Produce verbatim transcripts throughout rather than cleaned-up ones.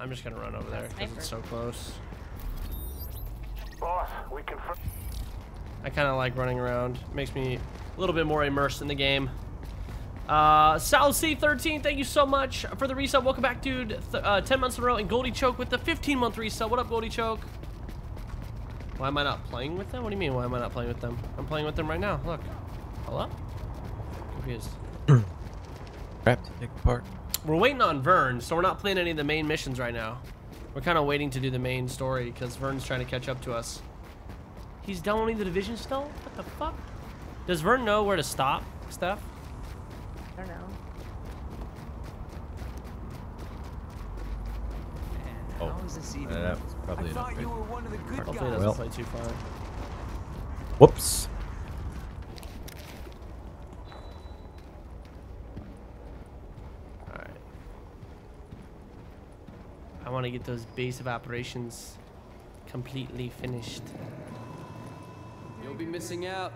I'm just gonna run over there because it's so close. Boss, we can. I kind of like running around. Makes me a little bit more immersed in the game. Uh, Sal C thirteen, thank you so much for the resub. Welcome back, dude. Th uh, ten months in a row, and Goldie Choke with the fifteen month resub. What up, Goldie Choke? Why am I not playing with them? What do you mean? Why am I not playing with them? I'm playing with them right now. Look. Hello? Confused. Wrapped. Take part. We're waiting on Vern, so we're not playing any of the main missions right now. We're kind of waiting to do the main story because Vern's trying to catch up to us. He's downloading the Division still? What the fuck? Does Vern know where to stop, Steph? I don't know. Man, how oh, is this even? Uh, probably I thought you were one of the good guys. Hopefully it doesn't play too far. Whoops. All right. I want to get those base of operations completely finished. You'll be missing out.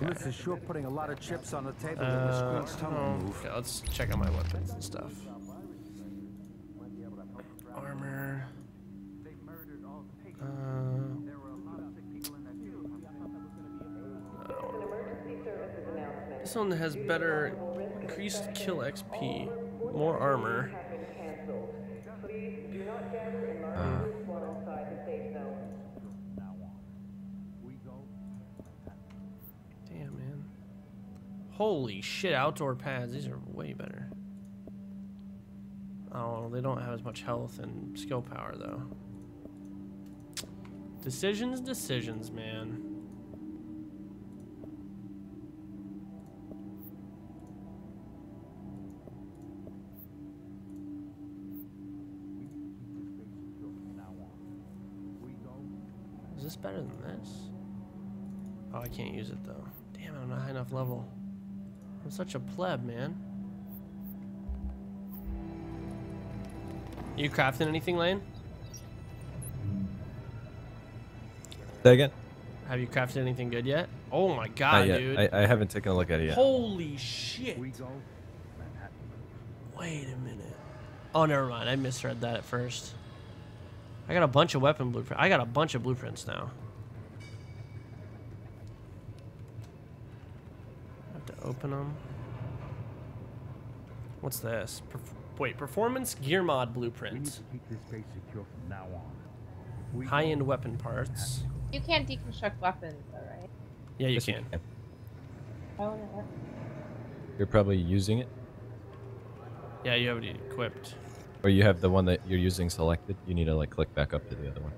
This is sure putting a lot of chips on the table in the screen's tunnel move. Okay, let's check out my weapons and stuff. Armor. Uh, this one has better increased kill X P, more armor. Uh. Holy shit, outdoor pads. These are way better. Oh, they don't have as much health and skill power, though. Decisions, decisions, man. Is this better than this? Oh, I can't use it, though. Damn it, I'm not high enough level. I'm such a pleb, man. You crafting anything, Lane? Say again? Have you crafted anything good yet? Oh my god, dude. I, I haven't taken a look at it yet. Holy shit. Wait a minute. Oh, never mind. I misread that at first. I got a bunch of weapon blueprints. I got a bunch of blueprints now. Open them. What's this? Perf wait, performance gear mod blueprint. High-end weapon parts. You can't deconstruct weapons, though, right? Yeah, you yes, can. You can. You're probably using it. Yeah, you have it equipped. Or you have the one that you're using selected. You need to like click back up to the other one.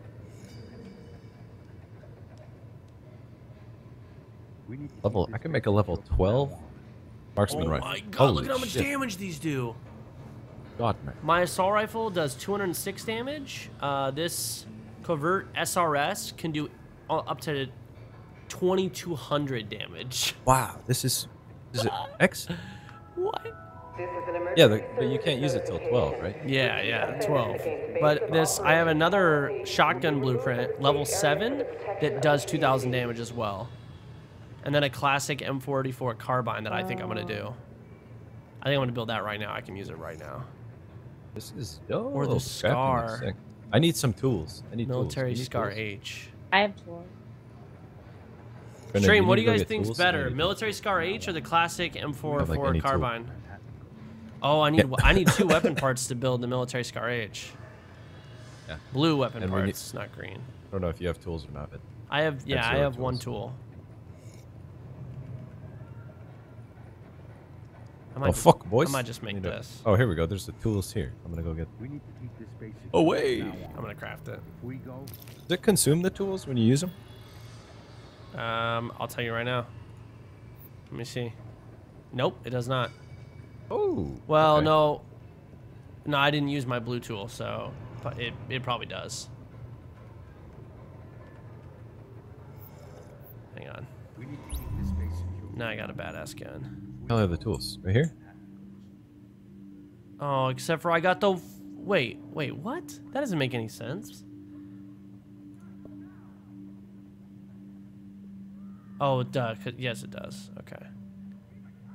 Level, I can make a level twelve marksman rifle. Oh my god, holy look at how much shit. Damage these do. God, man. My assault rifle does two hundred six damage. Uh, this covert S R S can do up to twenty-two hundred damage. Wow, this is... Is it X? What? Yeah, the, but you can't use it till twelve, right? Yeah, yeah, twelve. But this, I have another shotgun blueprint, level seven, that does two thousand damage as well. And then a classic M four eighty-four carbine that I think I'm gonna do. I think I'm gonna build that right now. I can use it right now. This is dope. Or the Scar. I need some tools. I need military tools. Scar H. I have tools. Stream, what do you guys think's better, military Scar H or the classic M four eighty-four carbine? Tool. Oh, I need yeah. I need two weapon parts to build the military Scar H. Yeah. Blue weapon and parts, we need, not green. I don't know if you have tools or not. But I have yeah, I have tools. one tool. I oh, fuck, boys. I might just make this. Oh, here we go. There's the tools here. I'm going to go get... We need to keep this basic oh, wait. I'm going to craft it. We go. Does it consume the tools when you use them? Um, I'll tell you right now. Let me see. Nope, it does not. Oh. Well, okay. no. No, I didn't use my blue tool, so it, it probably does. Hang on. We need to keep this basic. Now I got a badass gun. I have the tools right here. Oh, except for I got the. Wait, wait, what? That doesn't make any sense. Oh, it does. Yes, it does. Okay.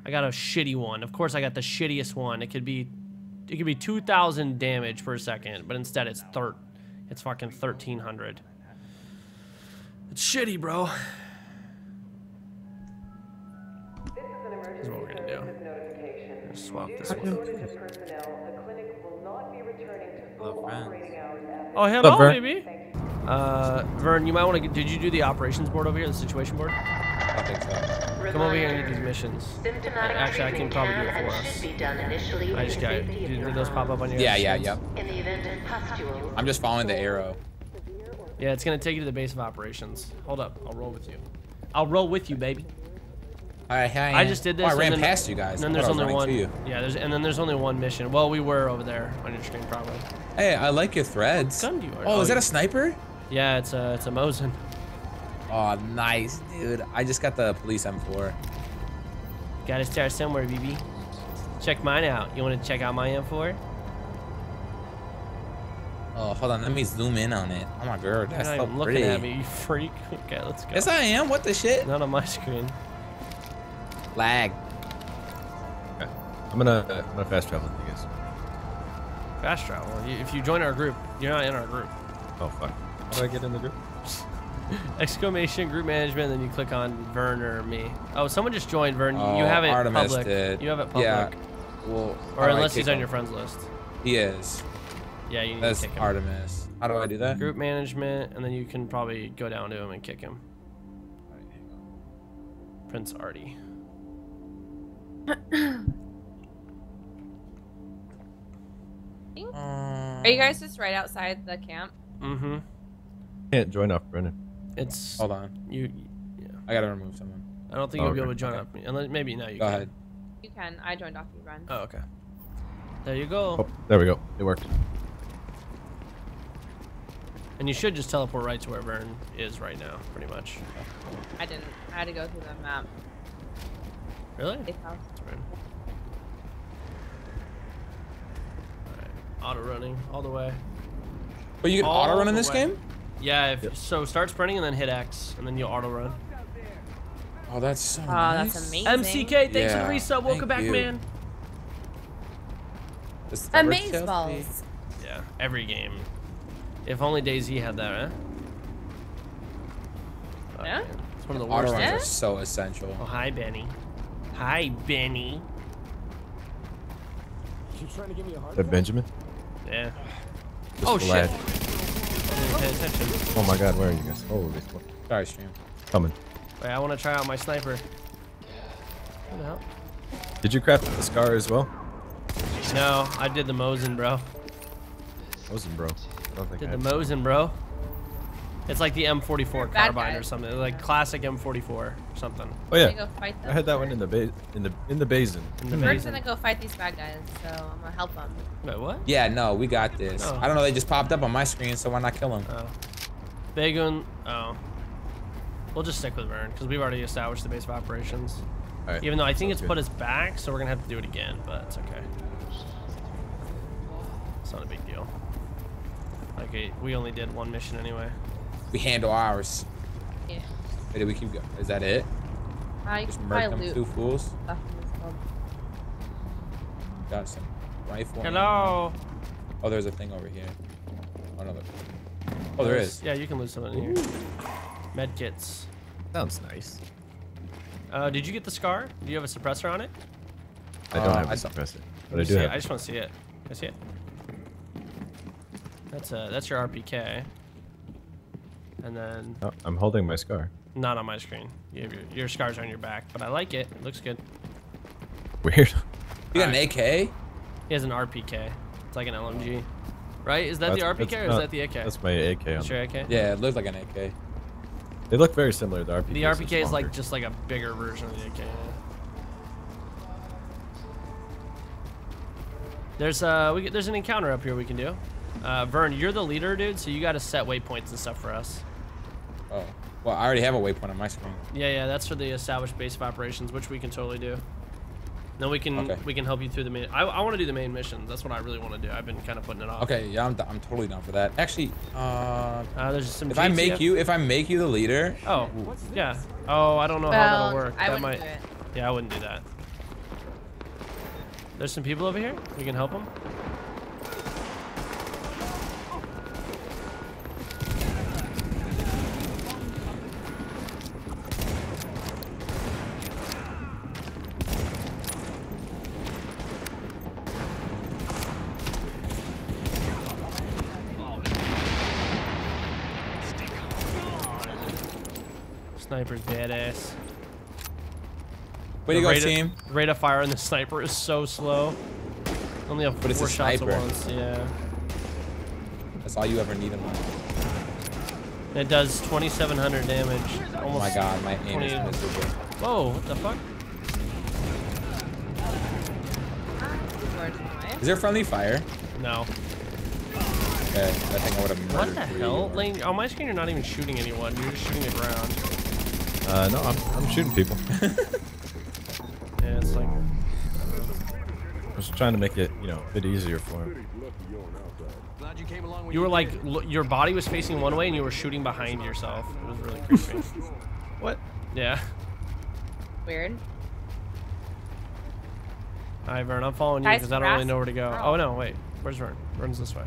I got a shitty one. Of course, I got the shittiest one. It could be it could be two thousand damage per second, but instead it's thir it's fucking thirteen hundred. It's shitty, bro. This is what we're gonna do. We're gonna swap this one. Oh, hello, baby. Uh, Vern, you might want to. Did you do the operations board over here, the situation board? I think so. Come over here and get these missions. Actually, I can probably do it for us. I just got. Did those pop up on your? Yeah, yeah, yeah. I'm just following the arrow. Yeah, it's gonna take you to the base of operations. Hold up, I'll roll with you. I'll roll with you, baby. All right, I, I just did this. Oh, I ran then, past you guys. And then there's only one. Yeah, there's and then there's only one mission. Well, we were over there on your screen probably. Hey, I like your threads. What gun do you are? Oh, is that a sniper? Yeah, it's a it's a Mosin. Oh, nice, dude. I just got the police M four. Got to start somewhere, B B. Check mine out. You want to check out my M four? Oh, hold on. Let me zoom in on it. Oh my god, that's so pretty. You're not even looking at me, you freak. Okay, let's go. Yes, I am. What the shit? Not on my screen. Lag. Okay. I'm gonna uh, I'm gonna fast travel, I guess. Fast travel. If you join our group, you're not in our group. Oh fuck. How do I get in the group? Exclamation group management, then you click on Vern or me. Oh, someone just joined Vern. Oh, you have it Artemis public. Did. You have it public. Yeah. Well, or unless he's on your friends list. He is. Yeah, you need That's to kick him. Artemis. How do I do that? Group management, and then you can probably go down to him and kick him. Prince Artie. Are you guys just right outside the camp? Mm-hmm. Can't join up, Brennan. It's. Hold on. You. Yeah. I gotta remove someone. I don't think oh, you'll okay. be able to join okay. up. Unless maybe now you. Go can. ahead. You can. I joined off you, Brennan. Oh, okay. There you go. Oh, there we go. It worked. And you should just teleport right to where Vern is right now, pretty much. I didn't. I had to go through the map. Really? That's right. All right. Auto running all the way. But you can all auto run in this way. game? Yeah. If, yep. So start sprinting and then hit X, and then you'll auto run. Oh, that's so oh, nice. That's amazing. M C K, thanks yeah. for the resub. Welcome back, you. man. Amaze balls. Yeah. Every game. If only DayZ had that, huh? Eh? Yeah. Oh, it's one of the worst. Auto runs are so essential. Oh, hi, Benny. Hi, Benny. You trying to give me a heart? That Benjamin? Yeah. Just oh, shit. Oh, my God. Where are you guys? Holy fuck. Sorry, stream. Coming. Wait, I want to try out my sniper. Come out. Did you craft the Scar as well? No, I did the Mosin, bro. Mosin, bro. I don't think Did I the Mosin, bro. It's like the M forty-four carbine guy. or something. Like classic M forty-four or something. Oh yeah. I had that one in the ba in the in the basin. In the We're gonna go fight these bad guys, so I'm gonna help them. Wait, what? Yeah, no, we got this. Oh. I don't know. They just popped up on my screen, so why not kill them? Oh. Bagun. Oh. We'll just stick with Vern because we've already established the base of operations. All right. Even though I think Sounds it's good. put us back, so we're gonna have to do it again. But it's okay. It's not a big deal. Okay, we only did one mission anyway. We handle ours. Yeah. Wait, did we keep going? Is that it? Uh, you Just can murder them loot. two fools. Uh, Got some rifle. Hello. Oh, there's a thing over here. Another. Oh, there there's, is. Yeah, you can loot something in here. Med kits. Sounds nice. Uh, did you get the Scar? Do you have a suppressor on it? I don't uh, have I a suppressor, but I do have. I just want to see it. Can I see it? That's a, that's your R P K. And then oh, I'm holding my Scar. Not on my screen. You have your, your Scar's on your back, but I like it. It looks good. Weird. You got right. an A K? He has an R P K. It's like an L M G. Right? Is that that's, the R P K or not, is that the A K? That's my A K. That's your A K? Yeah, it looks like an A K. They look very similar to the R P K. The R P K is, is like just like a bigger version of the A K. There's uh we there's an encounter up here we can do. Uh, Vern, you're the leader, dude, so you gotta set waypoints and stuff for us. Oh, well, I already have a waypoint on my screen. Yeah, yeah, that's for the established base of operations, which we can totally do. Then we can okay. we can help you through the main. I, I want to do the main missions. That's what I really want to do. I've been kind of putting it off. Okay, yeah, I'm I'm totally down for that. Actually, uh, uh there's some. If G C F. I make you, if I make you the leader. Oh, yeah. Oh, I don't know well, how that'll work. I that might. Do it. Yeah, I wouldn't do that. There's some people over here. We can help them. Sniper's badass. Way to go, team. Rate of fire on the sniper is so slow. Only have four shots at once. Yeah. That's all you ever need in life. It does twenty-seven hundred damage. Almost. Oh my god, my aim is miserable. Whoa, what the fuck? Is there friendly fire? No. Okay, I think I would have murdered. What the hell? Lane, on my screen you're not even shooting anyone, you're just shooting the ground. Uh, no, I'm, I'm shooting people. Yeah, it's like... I was trying to make it, you know, a bit easier for him. You were like, your body was facing one way and you were shooting behind yourself. It was really creepy. What? Yeah. Weird. Alright, Vern, I'm following you because I don't really know where to go. Oh, no, wait. Where's Vern? Vern's this way.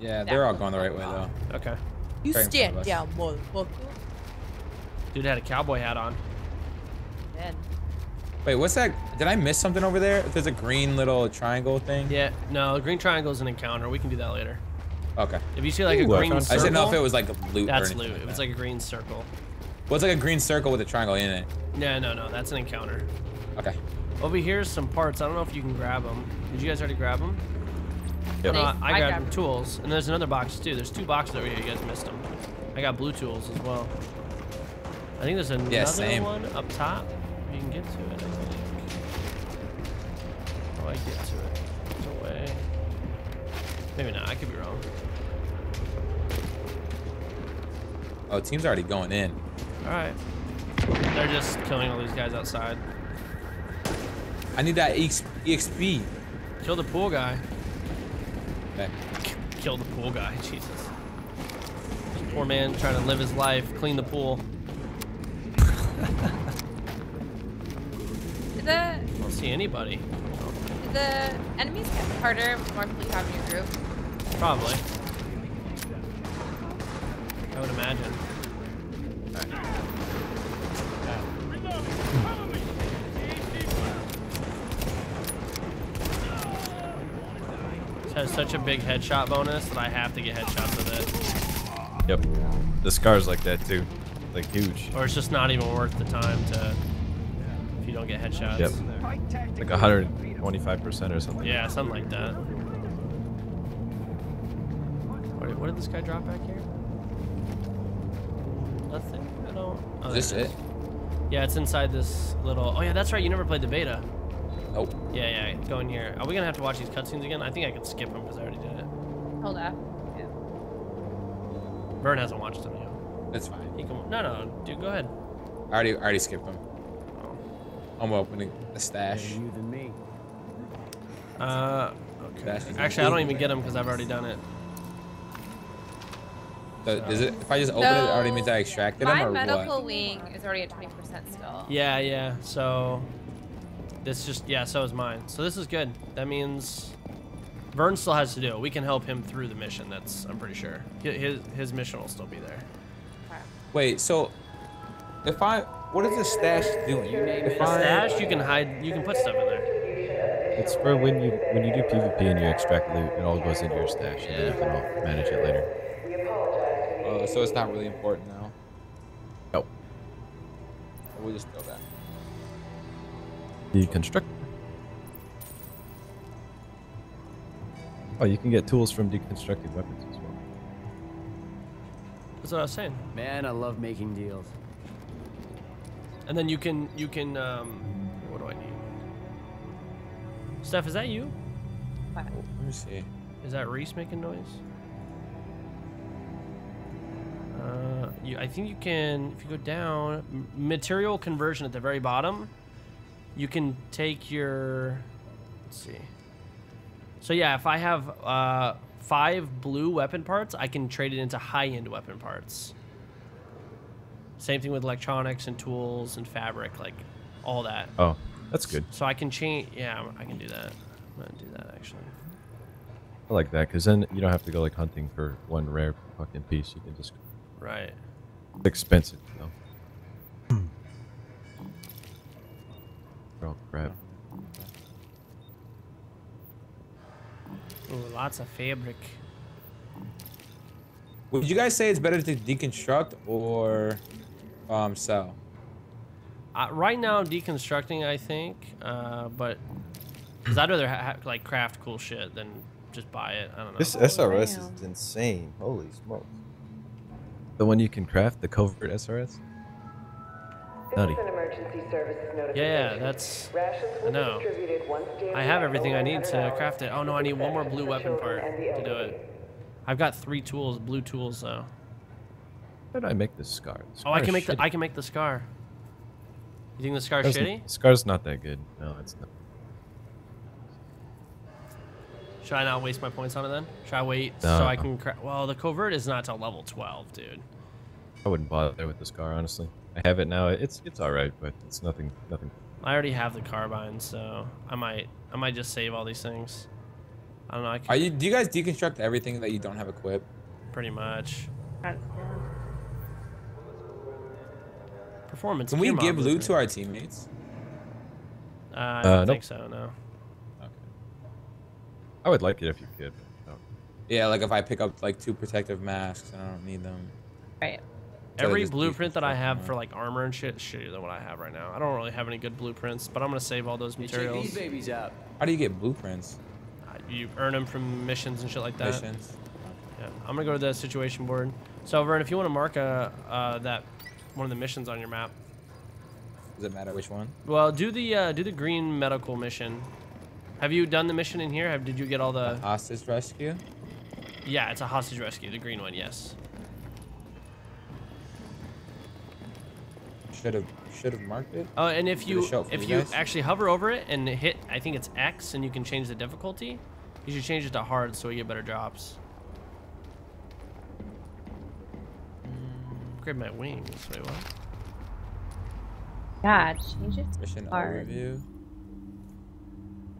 Yeah, they're all going the right way, though. Okay. You stand down, motherfucker. Dude had a cowboy hat on. Dead. Wait, what's that? Did I miss something over there? There's a green little triangle thing? Yeah, no, the green triangle is an encounter. We can do that later. Okay. If you see like Ooh, a green circle. I didn't know if it was like loot. That's loot. Like if it's like a green circle. Well, it's like a green circle with a triangle in it. No, no, no. That's an encounter. Okay. Over here is some parts. I don't know if you can grab them. Did you guys already grab them? Yep. No, I, I grabbed them. Tools. And there's another box too. There's two boxes over here. You guys missed them. I got blue tools as well. I think there's another yeah, same. one up top. You can get to it. How do I get to it? There's a way. Maybe not. I could be wrong. Oh, team's already going in. All right. They're just killing all these guys outside. I need that E X P. Kill the pool guy. Okay. Kill the pool guy. Jesus. This poor man trying to live his life, clean the pool. The, I don't see anybody. The enemies get harder the more people you have in your group. Probably. I would imagine. All right. Yeah. This has such a big headshot bonus that I have to get headshots with it. Yep. The scar's like that too. Like huge. Or it's just not even worth the time to... If you don't get headshots. Yep. Like one hundred twenty-five percent or something. Yeah, something like that. Wait, what did this guy drop back here? Nothing. I don't. Oh, is this it? Is. Yeah, it's inside this little. Oh yeah, that's right. You never played the beta. Nope. Yeah, yeah. Go in here. Are we gonna have to watch these cutscenes again? I think I can skip them because I already did it. Hold up. Yeah. Vern hasn't watched them yet. That's fine. He can... No, no, dude. Go ahead. I already, I already skipped them. I'm opening the stash. Uh, okay. Actually, I don't even get them because I've already done it. So, so. Does it if I just open so, it, it already means I extracted them or what? My medical wing is already at twenty percent still. Yeah, yeah. So this just yeah. So is mine. So this is good. That means Vern still has to do it. We can help him through the mission. That's I'm pretty sure. His his mission will still be there. Okay. Wait. So if I. What is the stash doing? The stash, you can hide, you can put stuff in there. It's for when you when you do PvP and you extract loot, it all goes into your stash, and then you can all manage it later. Uh, so it's not really important now. Nope. We'll just throw that. Deconstruct. Oh, you can get tools from deconstructed weapons as well. That's what I was saying. Man, I love making deals. And then you can, you can, um, what do I need? Steph, is that you? What? Let me see. Is that Reese making noise? Uh, you, I think you can, if you go down, material conversion at the very bottom, you can take your, let's see. So yeah, if I have uh, five blue weapon parts, I can trade it into high-end weapon parts. Same thing with electronics and tools and fabric, like all that. Oh, that's good. So I can change. Yeah, I can do that. I'm going to do that, actually. I like that, because then you don't have to go like hunting for one rare fucking piece. You can just... Right. It's expensive, though. Oh, crap. Ooh, lots of fabric. Would you guys say it's better to deconstruct or... Um, so. Uh, right now I'm deconstructing, I think, uh, but because I'd rather ha like craft cool shit than just buy it. I don't know. This S R S oh, is insane. Holy smokes. The one you can craft, the covert S R S? Howdy. Yeah, that's, I know. I have everything I need to craft it. Oh no, I need one more blue weapon part to do it. I've got three tools, blue tools though. How did I make this scar? The scar oh, I can make shitty. the I can make the scar. You think the scar's, scar's shitty? The scar's not that good. No, it's not. Should I not waste my points on it then? Should I wait no, so I can craft? Well, the covert is not till level twelve, dude. I wouldn't bother with the scar, honestly. I have it now. It's it's all right, but it's nothing nothing. I already have the carbine, so I might I might just save all these things. I don't know. I can... Are you? Do you guys deconstruct everything that you don't have equipped? Pretty much. I... Performance. Can we give loot to our teammates? Uh, I don't uh, think nope. so. No. Okay. I would like it if you could. But no. Yeah, like if I pick up like two protective masks, I don't need them. Right. So every blueprint that I have for like armor and shit is shittier than what I have right now. I don't really have any good blueprints, but I'm gonna save all those materials. Check these babies out. How do you get blueprints? Uh, you earn them from missions and shit like that. Missions. Yeah, I'm gonna go to the situation board. So Vern, if you want to mark a uh, that one of the missions on your map. Does it matter which one? Well, do the uh, do the green medical mission. Have you done the mission in here? Have did you get all the a hostage rescue? Yeah, it's a hostage rescue. The green one, yes. Should have should have marked it. Oh, and if you if you actually hover over it and hit, I think it's X, and you can change the difficulty. You should change it to hard so you get better drops. Grab my wings. Wait, what? God, change it to mission hard. Overview.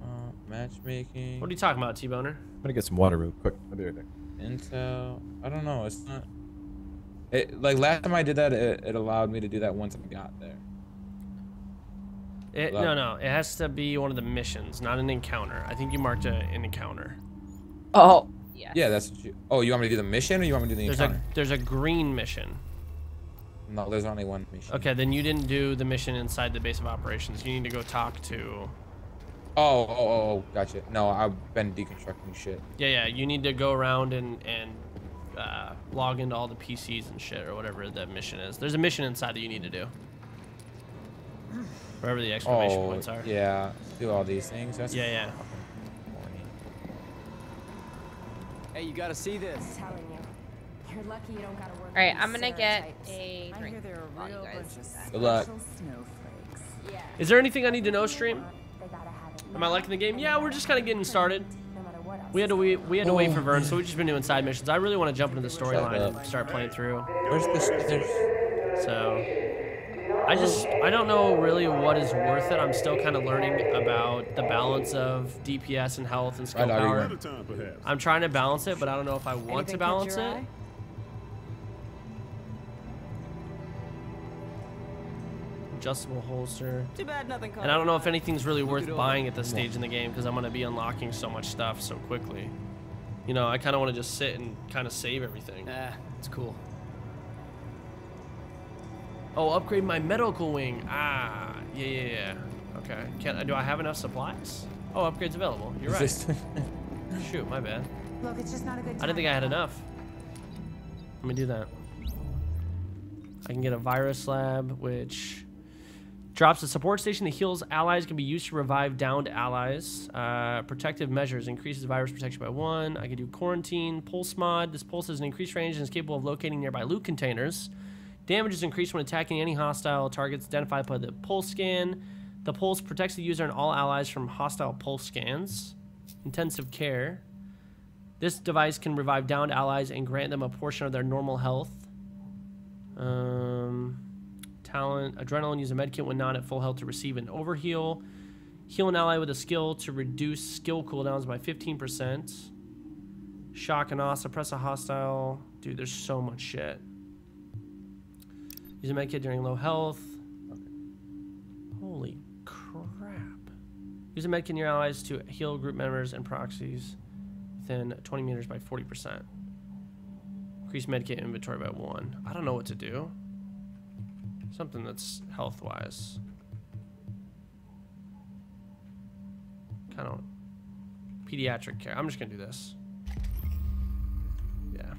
Uh, matchmaking. What are you talking about, T-Boner? I'm gonna get some water real quick. I'll be right back. Intel. I don't know. It's not. It, like last time I did that, it, it allowed me to do that once I got there. It, no, no, it has to be one of the missions, not an encounter. I think you marked a, an encounter. Oh, yeah. Yeah, that's what you. Oh, you want me to do the mission, or you want me to do the there's encounter? A, there's a green mission. No, there's only one mission. Okay, then you didn't do the mission inside the base of operations. You need to go talk to. Oh, oh, oh, gotcha. No, I've been deconstructing shit. Yeah, yeah, you need to go around and and. Uh, log into all the P Cs and shit or whatever that mission is. There's a mission inside that you need to do. Wherever the exclamation oh, points are. Yeah, do all these things. That's yeah, yeah. Morning. Hey, you gotta see this. I'm telling you, you're lucky you don't gotta work. All right, I'm gonna get a drink. Good luck. Is there anything I need to know, stream? Am I liking the game? Yeah, we're just kind of getting started. We had to we, we had to oh, wait for Vern, so we've just been doing side missions. I really want to jump into the storyline and start playing through. Where's this? There's... So, I just I don't know really what is worth it. I'm still kind of learning about the balance of D P S and health and skill right, power. I'm trying to balance it, but I don't know if I want Anything to balance it. Eye? Adjustable holster. Too bad nothing and I don't know if anything's really worth buying at this stage in the game because I'm going to be unlocking so much stuff so quickly. You know, I kind of want to just sit and kind of save everything. Yeah, it's cool. Oh, upgrade my medical wing. Ah, yeah, yeah, yeah. Okay. Can, do I have enough supplies? Oh, upgrade's available. You're right. Shoot, my bad. Look, it's just not a good time. I didn't think I had enough. Let me do that. I can get a virus lab, which... Drops a support station that heals allies, can be used to revive downed allies. Uh, protective measures, increases virus protection by one. I can do quarantine, pulse mod. This pulse has an increased range and is capable of locating nearby loot containers. Damage is increased when attacking any hostile targets identified by the pulse scan. The pulse protects the user and all allies from hostile pulse scans. Intensive care. This device can revive downed allies and grant them a portion of their normal health. Um... Talent, adrenaline, use a medkit when not at full health to receive an overheal. Heal an ally with a skill to reduce skill cooldowns by fifteen percent. Shock and awe, suppress a hostile. Dude, there's so much shit. Use a medkit during low health. Okay. Holy crap. Use a medkit near allies to heal group members and proxies within twenty meters by forty percent. Increase medkit inventory by one. I don't know what to do. Something that's health-wise. Kind of pediatric care. I'm just gonna do this. Yeah.